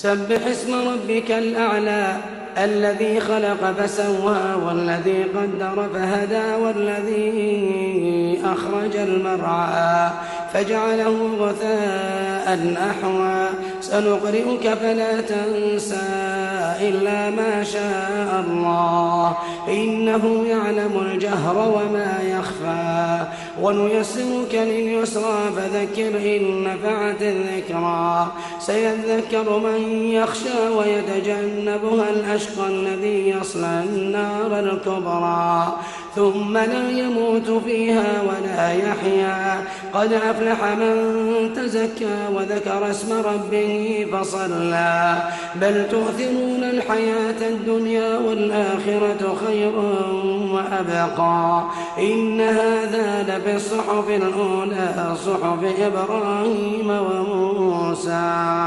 سبح اسم ربك الأعلى الذي خلق فسوى والذي قدر فهدى والذي أخرج المرعى فجعله غثاء أحوى سنقرئك فلا تنسى إلا ما شاء الله إنه يعلم الجهر وما يخفى ونيسرك لليسرى فذكر إن نفعت الذكرى سيذكر من يخشى ويتجنبها الأشقى الذي يصلى النار الكبرى ثم لا يموت فيها ولا يحيا قد أفلح من تزكى وذكر اسم ربه فصلى بل تؤثرون الحياة الدنيا والآخرة خير وأبقى إن هذا لفي الصحف الأولى صحف إبراهيم وموسى.